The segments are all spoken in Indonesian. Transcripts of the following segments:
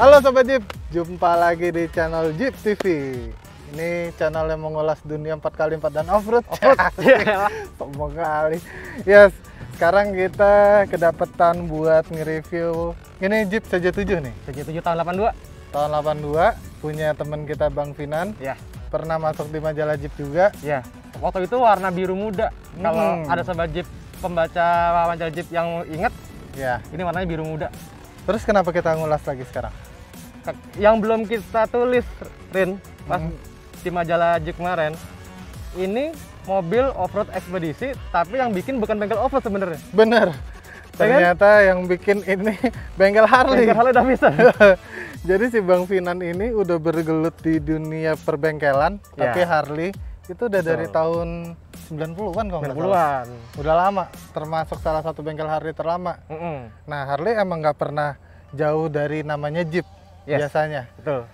Halo Sobat Jeep, jumpa lagi di channel Jeep TV. Ini channel yang mengulas dunia 4x4 dan off-road. Sombong kali. Yes, sekarang kita kedapetan buat nge-review. Ini Jeep CJ7 nih. CJ7 tahun 82. Tahun 82, punya temen kita Bang Finan. Ya. Pernah masuk di majalah Jeep juga. Ya. Waktu itu warna biru muda. Kalau ada Sobat Jeep pembaca majalah Jeep yang inget, ya, ini warnanya biru muda. Terus kenapa kita ngulas lagi sekarang? Yang belum kita tulis, Rin, pas di majalah Jeep kemarin, ini mobil off-road ekspedisi, tapi yang bikin bukan bengkel off-road sebenarnya. Bener, ternyata yang bikin ini bengkel Harley. Bengkel Harley Davidson. Jadi si Bang Finan ini udah bergelut di dunia perbengkelan, tapi Harley itu udah dari tahun 90-an kalau nggak salah. Udah lama, termasuk salah satu bengkel Harley terlama. Nah, Harley emang nggak pernah jauh dari namanya Jeep. Biasanya betul.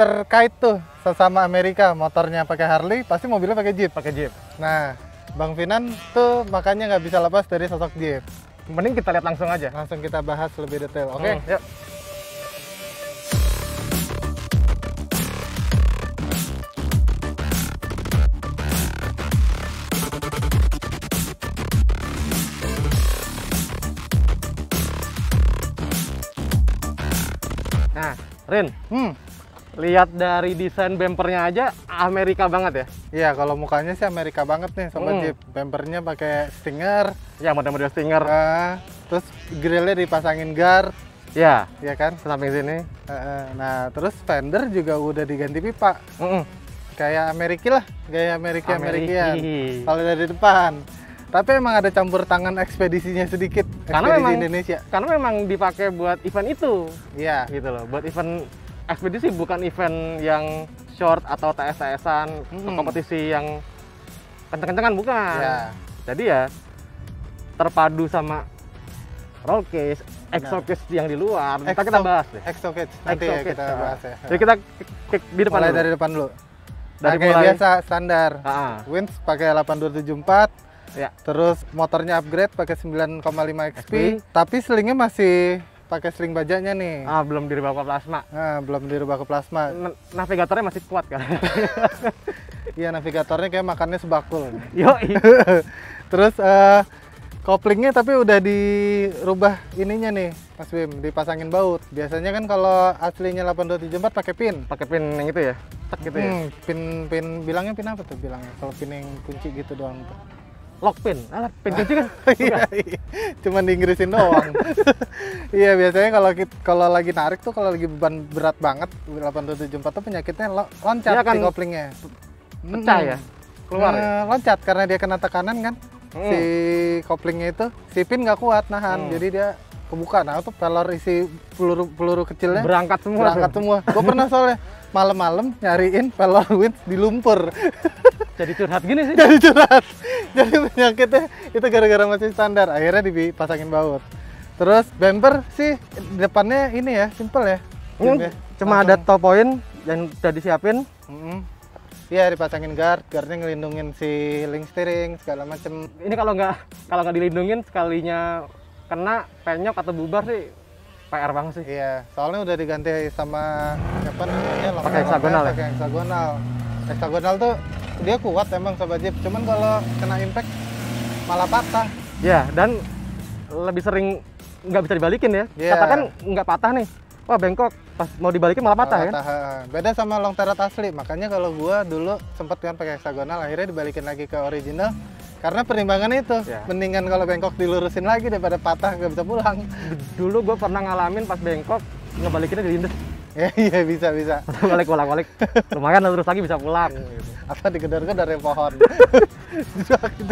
Terkait tuh sesama Amerika, motornya pakai Harley, pasti mobilnya pakai Jeep. Nah, Bang Finan tuh makanya nggak bisa lepas dari sosok Jeep. Mending kita lihat langsung aja. Langsung kita bahas lebih detail, oke? Yuk. Nah, Rin, lihat dari desain bempernya aja Amerika banget ya? Iya, kalau mukanya sih Amerika banget nih Sobat Jeep. Bempernya pakai stinger. Ya, model-model stinger. Terus grillnya dipasangin guard. Ya, ya kan? Samping sini. Nah, terus fender juga udah diganti pipa. Kayak Amerika lah, gaya Amerika-Amerikian. Kalau dari depan. Tapi emang ada campur tangan ekspedisinya sedikit, karena ekspedisi memang, Indonesia. Karena memang dipakai buat event itu. Iya. Gitu loh, buat event ekspedisi, bukan event yang short atau TS-TS-an, kompetisi yang kenceng-kencengan, bukan. Ya. Jadi ya terpadu sama roll cage, exo cage yang di luar. Nanti kita bahas deh. Exo cage, nanti ya kita bahas ya. Jadi kita di depan mulai dulu. Dari depan dulu. Dari mulai biasa standar. Winch pakai 8274. Ya. Terus motornya upgrade pakai 9,5 XP, tapi slingnya masih pakai sling bajanya nih. Belum dirubah ke plasma. Belum dirubah ke plasma. Navigatornya masih kuat kan? Iya, navigatornya kayak makannya sebakul. Yoi. Terus koplingnya tapi udah dirubah ininya nih, Mas Bim, dipasangin baut. Biasanya kan kalau aslinya 8274 pakai pin. Pakai pin yang itu ya? Tek gitu ya. Pin bilangnya pin apa tuh bilangnya? Kalau pin yang kunci gitu doang tuh. Lockpin, pin kunci kan? Iya. Cuman diinggrisin doang. Iya, biasanya kalau lagi narik tuh, kalau lagi beban berat banget, 8274 tuh penyakitnya loncat di koplingnya. Pecah ya? Keluar ya? Loncat karena dia kena tekanan kan. Si koplingnya itu, si pin nggak kuat nahan, jadi dia kebuka. Nah, tuh pelor isi peluru kecilnya berangkat semua. Gue pernah soalnya malam-malam nyariin pelor winch di lumpur. Jadi curhat gini sih. Jadi curhat. Jadi penyakitnya itu gara-gara masih standar. Akhirnya dipasangin baut. Terus bumper sih depannya ini ya, simple ya. Cuma ada top point yang udah disiapin. Iya, dipasangin guard, guardnya ngelindungin si link steering segala macem. Ini kalau nggak dilindungin sekalinya kena penyok atau bubar sih PR banget sih. Iya, soalnya udah diganti sama apa namanya? Pakai hexagonal. Pakai hexagonal. Hexagonal tuh dia kuat emang Sobat Jeep, cuman kalau kena impact malah patah. Ya, dan lebih sering nggak bisa dibalikin ya. Katakan nggak patah nih, wah bengkok, pas mau dibalikin malah patah kan? Beda sama long turret asli, makanya kalau gua dulu sempet kan pakai hexagonal, akhirnya dibalikin lagi ke original karena perimbangannya itu. Mendingan kalau bengkok dilurusin lagi daripada patah nggak bisa pulang. Dulu gua pernah ngalamin pas bengkok ngebalikinnya dilindes. Iya, bisa. Balik. Lumayan, terus lagi bisa pulang. Apa digedor-gedor dari pohon.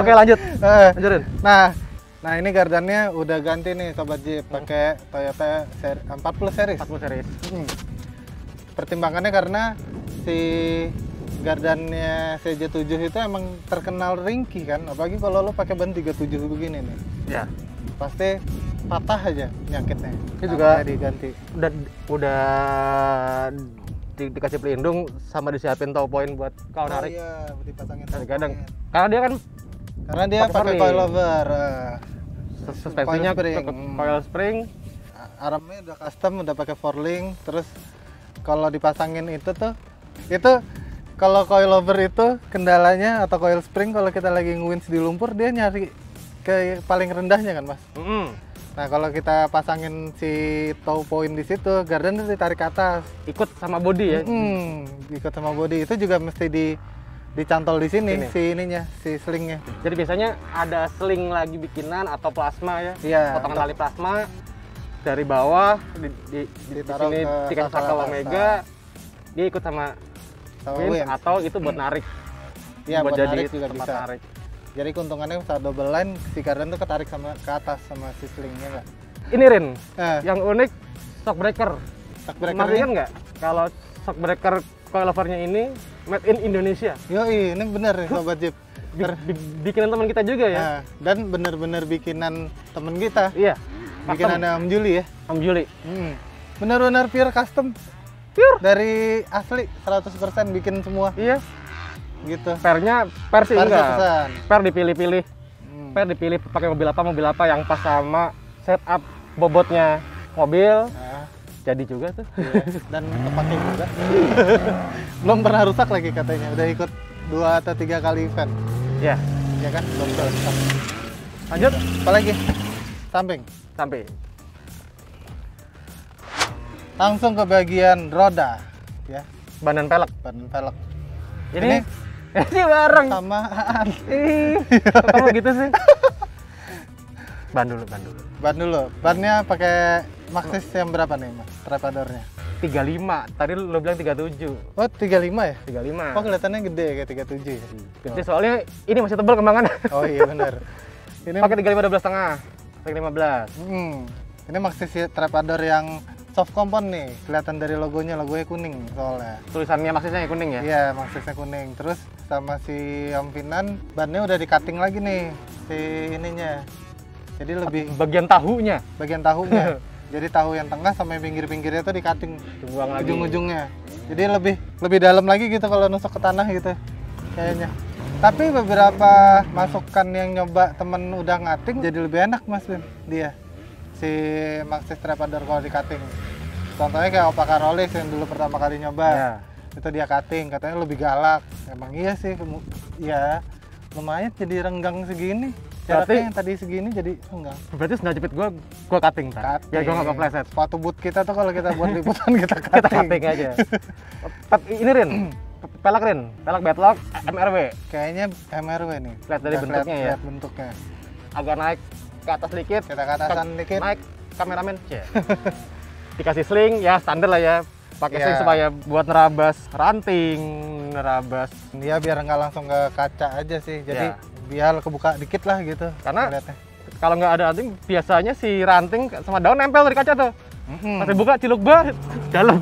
Oke, lanjut. Lanjutin. Nah ini gardannya udah ganti nih Sobat Jeep, pakai Toyota 40 series. 40 series. Pertimbangannya karena si gardannya CJ7 itu emang terkenal ringkih kan, apalagi kalau lo pakai ban 37 begini nih. Ya. Pasti patah aja penyakitnya. Ini juga diganti. Udah dikasih pelindung sama disiapin tow point buat kalau narik. Iya, dipasangin tow point. Karena dia pakai coilover. Suspensinya coil spring. Armnya udah custom, udah pakai 4-link. Terus kalau dipasangin itu tuh, itu kalau coilover itu kendalanya atau coil spring kalau kita lagi nge-winch di lumpur dia nyari ke paling rendahnya kan mas. Nah kalau kita pasangin si tow point di situ, garden itu ditarik ke atas. Ikut sama body ya? Ikut sama body, itu juga mesti dicantol di sini, si slingnya. Jadi biasanya ada sling lagi bikinan atau plasma ya? Iya. Potongan tali plasma dari bawah, di sini dikasih sakal omega, dia ikut sama winch atau itu buat narik. Iya, buat narik juga bisa. Narik. Jadi keuntungannya saat double line, si garden tuh ketarik sama ke atas sama si slingnya nggak? Ini Rin, yang unik shock breaker. Shock breaker masih kan nggak? Kalau shock breaker coilovernya ini made in Indonesia. Yoi, ini bener nih sobat Jeep. Bikinan teman kita juga ya? Dan bener-bener bikinan teman kita. Iya. Bikinan ada Om Juli ya? Om Juli. Bener-bener pure custom. Pure? Dari asli, 100% bikin semua. Iya. Gitu. Pernya sih enggak. Per dipilih-pilih. Per dipilih pakai mobil apa yang pas sama setup bobotnya mobil. Jadi juga tuh. Iya. Dan kepake juga. Belum pernah rusak lagi katanya. Udah ikut 2 atau 3 kali event. Iya. Iya kan? Belum pernah rusak. Lanjut, apa lagi? Samping. Samping. Langsung ke bagian roda ya. Badan pelek, badan pelek. Ini bareng samaan. Kamu gitu sih. Ban dulu. Bannya pakai Maxxis yang berapa nih, Mas? Trepadornya? 35. Tadi lo bilang 37. Oh, 35 ya? 35. Oh, kelihatannya gede kayak 37 ya? Gede soalnya ini masih tebal kembangannya. Oh iya benar. Ini pakai 35 12,5. Pakai 15. Ini Maxxis Trepador yang soft compound nih, kelihatan dari logonya kuning soalnya. Tulisannya Maxxisnya kuning ya? Iya, Maxxisnya kuning. Terus sama si om Finan, bannya udah di-cutting lagi nih, si ininya. Jadi lebih... bagian tahunya? Bagian tahunya. Jadi tahu yang tengah sama pinggir-pinggirnya tuh di-cutting. Dibuang lagi. Ujung-ujungnya. Jadi lebih dalam lagi gitu kalau nusuk ke tanah gitu kayaknya. Tapi beberapa masukan yang nyoba temen udah ngating jadi lebih enak mas dia. Si Maxxis Trepador kalau di cutting contohnya kayak Opaka Rolex yang dulu pertama kali nyoba itu dia cutting, katanya lebih galak. Emang iya sih, ya lumayan jadi renggang segini. Jaraknya yang tadi segini jadi enggak. Berarti sengaja jepit gua cutting kan? Ya gua nggak kepleset. Sepatu boot kita tuh kalau kita buat liputan kita cutting. Kita cutting aja. Ini Rin, pelak bedlock MRW. Kayaknya MRW nih. Lihat dari bentuknya ya? Lihat bentuknya. Agak naik ke atas dikit, kita ke atasan dikit, naik kameramen. Dikasih sling ya, standar lah ya, pakai sling supaya buat nerabas ranting, nerabas dia biar nggak langsung ke kaca aja sih, jadi biar kebuka dikit lah gitu. Karena kalau nggak ada ranting biasanya si ranting sama daun nempel dari kaca tuh, pas dibuka ciluk banget dalam.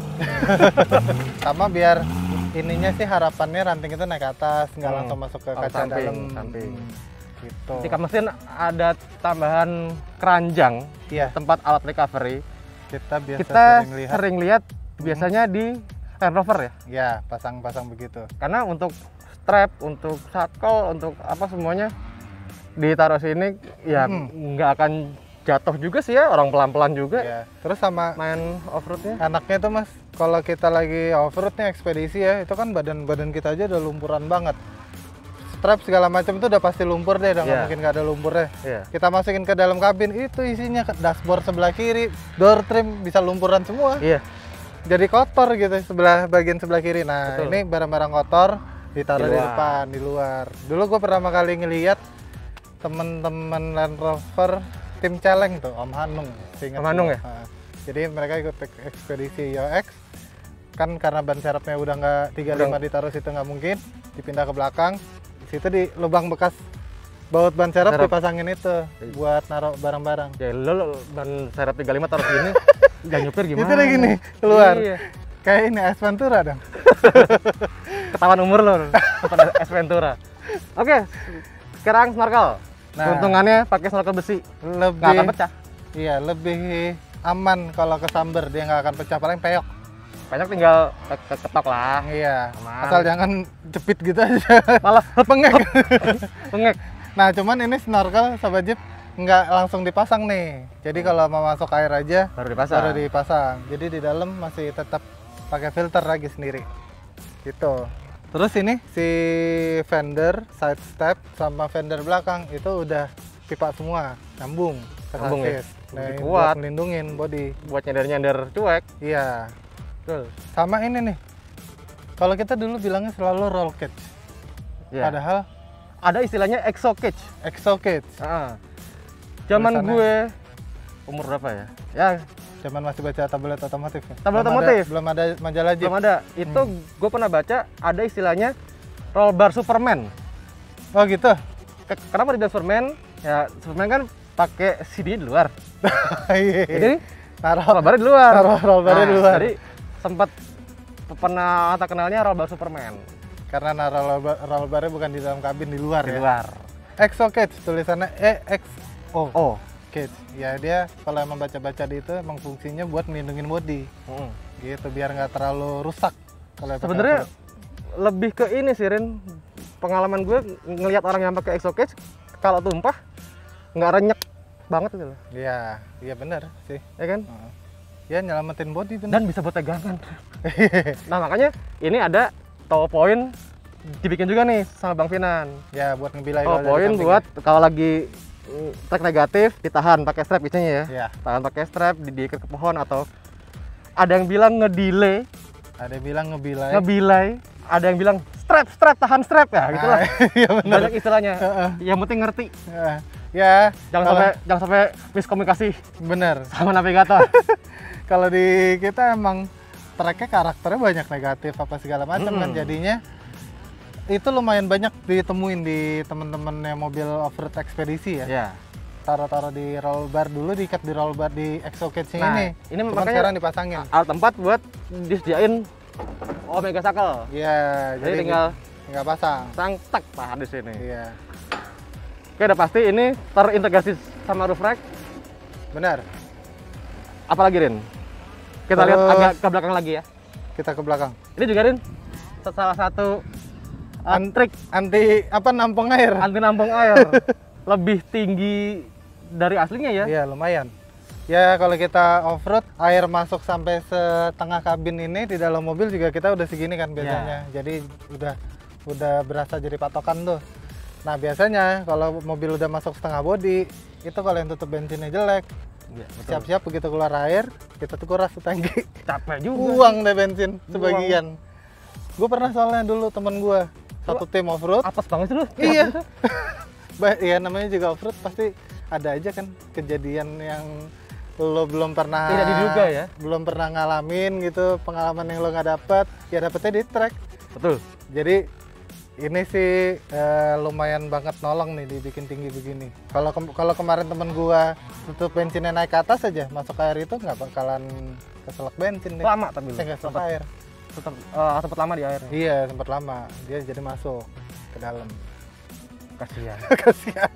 Sama biar ininya sih harapannya ranting itu naik ke atas, nggak langsung masuk ke kaca dalam. Gitu. Jika mesin ada tambahan keranjang tempat alat recovery, kita sering lihat biasanya di Land Rover ya? Ya, pasang-pasang begitu. Karena untuk strap, untuk shackle, untuk apa semuanya ditaruh sini ya nggak akan jatuh juga sih ya, orang pelan-pelan juga. Ya. Terus sama main offroadnya? Anaknya tuh mas, kalau kita lagi offroadnya ekspedisi ya, itu kan badan kita aja udah lumpuran banget. Strap segala macam itu udah pasti lumpur deh, udah nggak mungkin nggak ada lumpurnya. Kita masukin ke dalam kabin, itu isinya ke dashboard sebelah kiri, door trim bisa lumpuran semua. Jadi kotor gitu bagian sebelah kiri. Nah ini barang-barang kotor ditaruh di depan, di luar. Dulu gue pertama kali ngelihat temen-temen Land Rover tim Celeng tuh, Om Hanung. Om Hanung ya? Jadi mereka ikut ekspedisi YOX kan, karena ban serepnya udah nggak 35 ditaruh situ nggak mungkin, dipindah ke belakang. Situ di lubang bekas baut ban serep dipasangin itu buat naruh barang-barang. Ya lo ban serep 35 taruh sini, nggak nyupir gimana? Itu lagi gini keluar. Kayak ini Es Ventura dong. Ketahuan umur lo, pada Es Ventura. Oke, sekarang snorkel. Nah, keuntungannya pakai snorkel besi, lebih nggak akan pecah. Iya, lebih aman kalau kesamber, dia nggak akan pecah, paling peyok. Banyak tinggal ketok lah. Iya. Aman. Asal jangan jepit gitu aja. Malah pengek. Nah, cuman ini snorkel sobat Jeep nggak langsung dipasang nih. Jadi kalau mau masuk air aja baru dipasang. Jadi di dalam masih tetap pakai filter lagi sendiri. Gitu. Terus ini si fender side step sama fender belakang itu udah pipa semua, nyambung ke sasis. Nah, buat melindungin body, buat nyender-nyender cuek. Iya. Betul. Sama ini nih. Kalau kita dulu bilangnya selalu roll cage. Yeah. Padahal ada istilahnya exo cage. Exo cage. Zaman gue umur berapa ya? Ya, zaman masih baca tablet otomotif. Ya? Tablet otomotif. Belum ada majalah Jeep. Belum ada. Itu gue pernah baca ada istilahnya roll bar Superman. Oh gitu. Kenapa tidak Superman? Ya, Superman kan pakai CD di luar. Jadi roll barnya di luar. Roll barnya di luar. Jadi sempat pernah tak kenalnya roll bar Superman. Karena roll barnya bukan di dalam kabin, di luar ya. Di luar. Exo cage tulisannya EXO cage. Ya dia kalau emang baca-baca di itu emang fungsinya buat melindungi body. Gitu biar nggak terlalu rusak. Sebenarnya lebih ke ini sih Rin. Pengalaman gue ngelihat orang yang pakai exo cage kalau tumpah nggak renyek banget gitu loh. Iya, iya benar sih. Ya kan? Ya nyelamatin body bener. Dan bisa buat tegangan. Nah makanya ini ada tow point dibikin juga nih sama Bang Finan. Ya buat ngebilai. Tow point buat kalau lagi trek negatif ditahan pakai strap isinya ya. Tahan pakai strap diikat ke pohon atau ada yang bilang ngedelay. Ada yang bilang ngebilai. Ngebilai. Ada yang bilang strap tahan strap ya gitulah. Iya benar. Banyak istilahnya. Yang penting ngerti. Ya. Jangan sampai miskomunikasi. Bener. Sama navigator. Kalau di kita emang treknya karakternya banyak negatif apa segala macam kan jadinya itu lumayan banyak ditemuin di temen-temen yang mobil off-road ekspedisi ya. Yeah. Taruh di roll bar dulu, diikat di roll bar di exo cage-nya ini makanya sekarang dipasangin. Alat tempat buat disediain Omega Circle. Iya, jadi tinggal pasang tak tahan di sini. Iya. Oke, udah pasti ini terintegrasi sama roof rack. Benar. Apalagi Rin? Kita lihat agak ke belakang lagi ya. Kita ke belakang. Ini juga Rin salah satu trik anti nampung air. Lebih tinggi dari aslinya ya. Iya, lumayan. Ya kalau kita off-road air masuk sampai setengah kabin ini di dalam mobil juga kita udah segini kan biasanya. Ya. Jadi udah berasa jadi patokan tuh. Nah, biasanya kalau mobil udah masuk setengah body, itu kalau yang tutup bensinnya jelek. Siap-siap ya, begitu keluar air, kita tuh kuras tangki. Capek juga. Buang deh bensin sebagian. Gue pernah soalnya dulu temen gue satu tim off-road. Apes banget dulu. Iya. Iya namanya juga off-road pasti ada aja kan kejadian yang lo belum pernah. Tidak diduga ya. Belum pernah ngalamin gitu, pengalaman yang lo nggak dapet, ya dapetnya di track. Betul. Jadi ini sih lumayan banget nolong nih dibikin tinggi begini. Kalau kemarin temen gua tutup bensinnya naik ke atas aja, masuk air itu nggak bakalan keselak bensin deh. Lama tapi nggak keselak air. Sempat lama di airnya. Iya sempat lama. Dia jadi masuk ke dalam. Kasihan. Kasihan.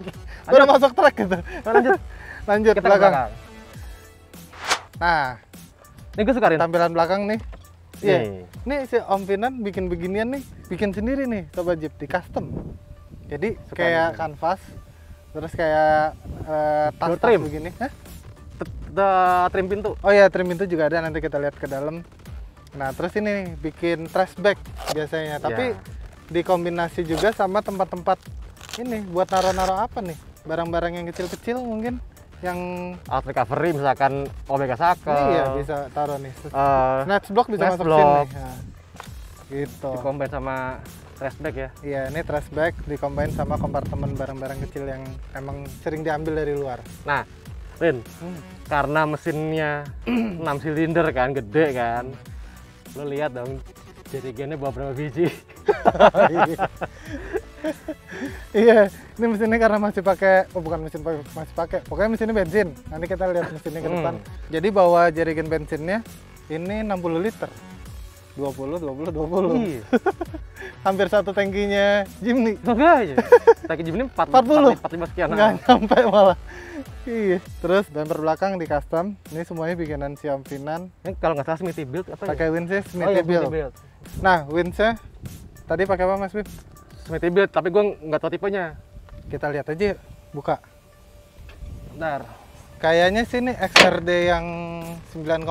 Udah masuk trek gitu. Lanjut kita belakang. Nah, ini gue suka tampilan belakang nih. Iya, ini si Om Finan bikin beginian nih, bikin sendiri nih, Sobat Jeep, di custom. Jadi suka kayak kanvas, terus kayak tas trim begini. Hah? Trim pintu. Oh iya, trim pintu juga ada, nanti kita lihat ke dalam. Nah, terus ini nih, bikin trash bag biasanya, tapi dikombinasi juga sama tempat-tempat ini, buat naro-naro apa nih? Barang-barang yang kecil-kecil mungkin. Yang alat recovery misalkan Omega Circle. Iya bisa taruh nih. Snatch block bisa masuk sini. Nah, gitu. Dikombin sama trash bag ya. Iya, ini trash bag dikombin sama kompartemen barang-barang kecil yang emang sering diambil dari luar. Nah, Rin, karena mesinnya 6 silinder kan, gede kan. Lo lihat dong jerigennya bawa berapa biji. Iya, ini mesinnya karena masih pakai, pokoknya mesinnya bensin. Nanti kita lihat mesinnya ke depan. Jadi bawa jerigen bensinnya ini 60 liter. 20. Iya. Hampir satu tangkinya Jimny. Enggak aja. Tangki Jimny 40. 45 sekian. Enggak nyampe malah. Iya. Terus bumper belakang di custom. Ini semuanya bikinan si Om Finan. Ini kalau nggak salah Smittybilt apa ya? Pakai winch Smittybilt. Nah, winch-nya tadi pakai apa Mas Bib? Smittybilt, tapi gue nggak tahu tipenya. Kita lihat aja, buka. Dar. Kayaknya sini XRD yang 9,5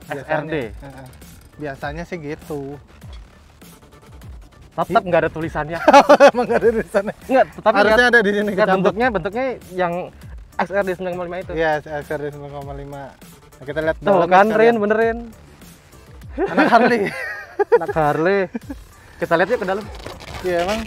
XRD. Biasanya sih gitu. Tetap nggak ada tulisannya. Emang nggak ada tulisannya. Nggak, tetap harusnya ada di sini. Bentuknya yang XRD 9,5 itu. Iya, XRD 9,5. Kita lihat tuh kan, benerin. Anak Harley. Anak Harley. Kita lihat yuk ke dalam. Iya, emang.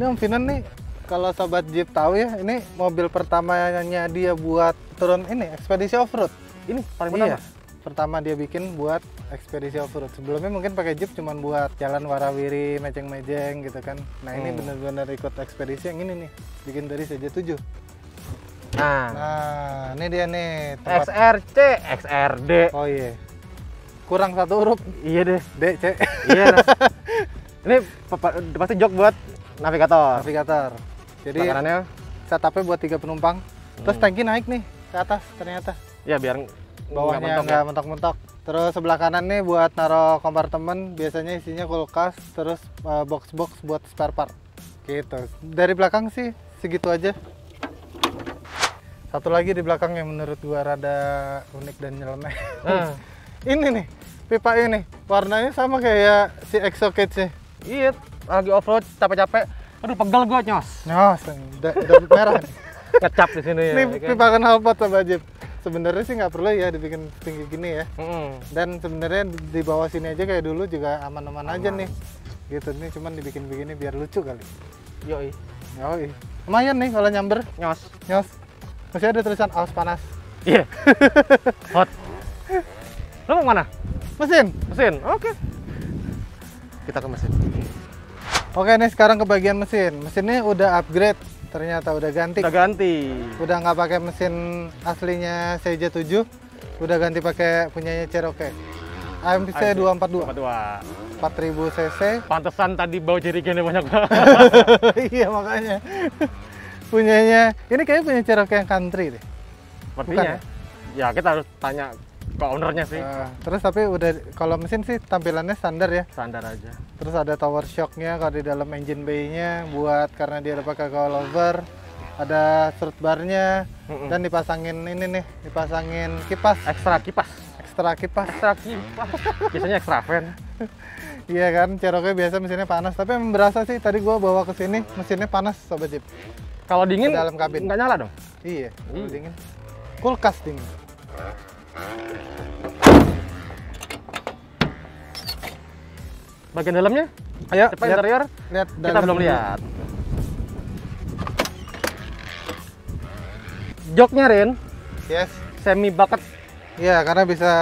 Ini Om Finan nih, kalau sobat Jeep tahu ya, ini mobil pertamanya dia buat turun ini ekspedisi off-road. Ini paling pertama. Iya, pertama dia bikin buat ekspedisi off-road. Sebelumnya mungkin pakai Jeep cuman buat jalan warawiri, mejeng-mejeng gitu kan. Nah, ini bener-bener ikut ekspedisi yang ini nih, bikin dari CJ7. Nah, ini dia nih tempat... XRC, XRD. Oh iya. Kurang satu huruf. Iya deh. D, C. Iya. Ini pasti jok buat navigator. Navigator. Jadi setupnya buat 3 penumpang. Terus tangki naik nih ke atas ternyata. Ya, biar bawahnya nggak mentok-mentok. Terus sebelah kanan nih buat naro kompartemen, biasanya isinya kulkas, terus box-box buat spare part gitu. Dari belakang sih segitu aja. Satu lagi di belakang yang menurut gua rada unik dan nyeleneh. Ini nih, pipa ini warnanya sama kayak si Exocage-nya. Iya, lagi off-road capek-capek, aduh pegel gua nyos udah merah nih. Ngecap di sini ya. Ini pipa knalpot sama Jeep. Sebenarnya sih nggak perlu ya dibikin tinggi gini ya. Dan sebenarnya di bawah sini aja kayak dulu juga aman-aman aja nih. Gitu nih, cuman dibikin begini biar lucu kali. Yoi. Yoi. Lumayan nih kalau nyamber. Nyos. Masih ada tulisan aus panas. Iya. Hot. Lo mau mana? Mesin. Oke. Kita ke mesin. Oke nih, sekarang ke bagian mesin. Mesinnya udah upgrade. Ternyata udah ganti. Udah nggak pakai mesin aslinya CJ7, udah ganti pakai punyanya Cherokee. AMC 242. 4000 cc. Pantesan tadi bawa jerigennya banyak banget. Iya makanya. Punyanya, ini kayaknya punya Cherokee yang country deh. Sepertinya. Ya kita harus tanya ke ownernya sih. Terus tapi udah, kalau mesin sih tampilannya standar ya. Standar aja. Terus ada tower shocknya kalau di dalam engine bay-nya buat karena dia udah pakai coilover. Ada strut bar-nya dan dipasangin ini nih, dipasangin kipas. Ekstra kipas. Biasanya ekstra fan. Iya kan, Cherokee biasa mesinnya panas. Tapi emang berasa sih, tadi gua bawa ke sini mesinnya panas sobat Jeep. Kalau dingin dalam kabin nggak nyala dong? Iya, kalau dingin. Kulkas dingin. Bagian dalamnya? Ayo, cepat interior. Lihat, kita belum lihat. Joknya Rin. Yes. Semi bucket. Iya, karena bisa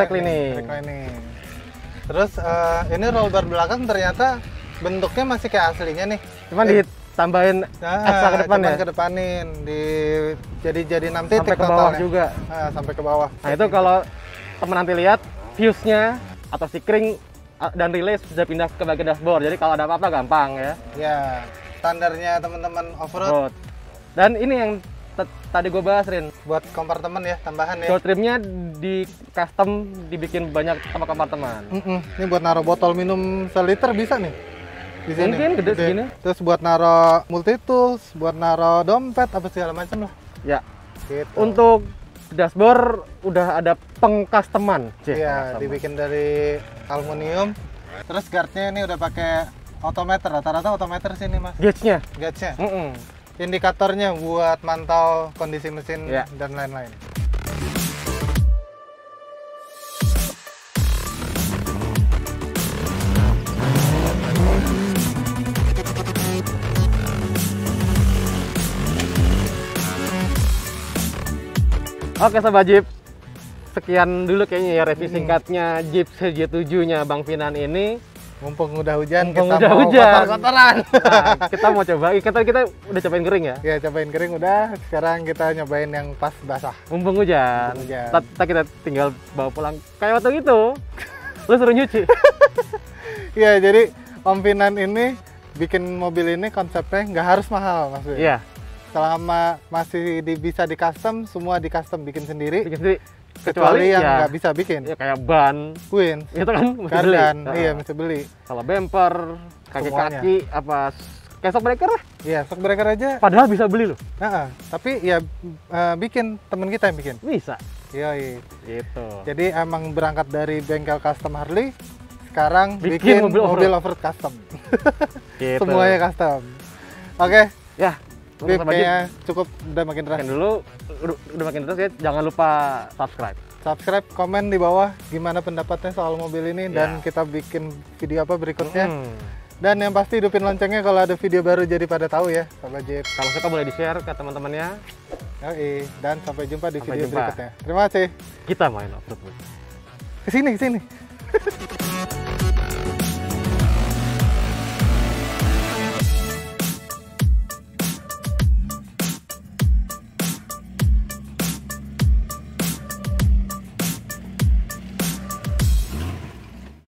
reclining. Terus ini roll bar belakang ternyata bentuknya masih kayak aslinya nih. Cuman ditambahin ekstra ke depan ya. Kedepanin di jadi 6 titik sampai ke bawah juga. Sampai ke bawah. Nah, itu kalau teman nanti lihat fuse-nya atau sikring dan relay sudah pindah ke bagian dashboard. Jadi kalau ada apa-apa gampang ya. Ya, standarnya teman-teman off-road. Dan ini yang tadi gue bahas Rin, buat kompartemen ya, tambahan ya. Door trimnya di custom, dibikin banyak sama kompartemen. Ini buat naruh botol minum seliter bisa nih. Di sini. Mungkin gede segini. Terus buat naruh multi tools, buat naruh dompet apa segala macam lah. Ya. Gitu. Untuk dashboard udah ada pengkasteman. Iya, dibikin dari aluminium. Terus guardnya ini udah pakai odometer, rata-rata odometer sini mas. Gauge-nya. Indikatornya buat mantau kondisi mesin dan lain-lain. Oke sobat Jeep, sekian dulu kayaknya ya review singkatnya Jeep CJ7-nya Bang Finan ini. Mumpung udah hujan, kotor-kotoran. Nah, kita mau coba, kita udah cobain kering ya? Iya, cobain kering udah, sekarang kita nyobain yang pas basah. Mumpung hujan, kita tinggal bawa pulang. Kayak waktu itu, lu suruh nyuci. Iya, jadi Om Finan ini bikin mobil ini konsepnya nggak harus mahal maksudnya. Iya. Selama masih bisa di custom, semua di custom bikin sendiri. Kecuali yang nggak bisa bikin. Ya kayak ban, queen, itu kan mesti beli. Iya mesti beli. Kalau bumper, kaki-kaki, apa kayak shock breaker lah. Iya, shock breaker aja. Padahal bisa beli loh. Tapi ya bikin, temen kita yang bikin. Bisa. Iya. Gitu. Jadi emang berangkat dari bengkel custom Harley, sekarang bikin mobil off-road custom. Gitu. Semuanya custom. Oke. Ya. Bip, kayaknya cukup, udah makin deras. Udah makin deras ya. Jangan lupa subscribe. Subscribe, komen di bawah gimana pendapatnya soal mobil ini, dan kita bikin video apa berikutnya. Dan yang pasti hidupin loncengnya kalau ada video baru, jadi pada tahu ya, Sobat Jeep. Kalau suka boleh di-share ke teman-temannya. Yoi, dan sampai jumpa di video berikutnya. Terima kasih. Kita main off-road. Kesini.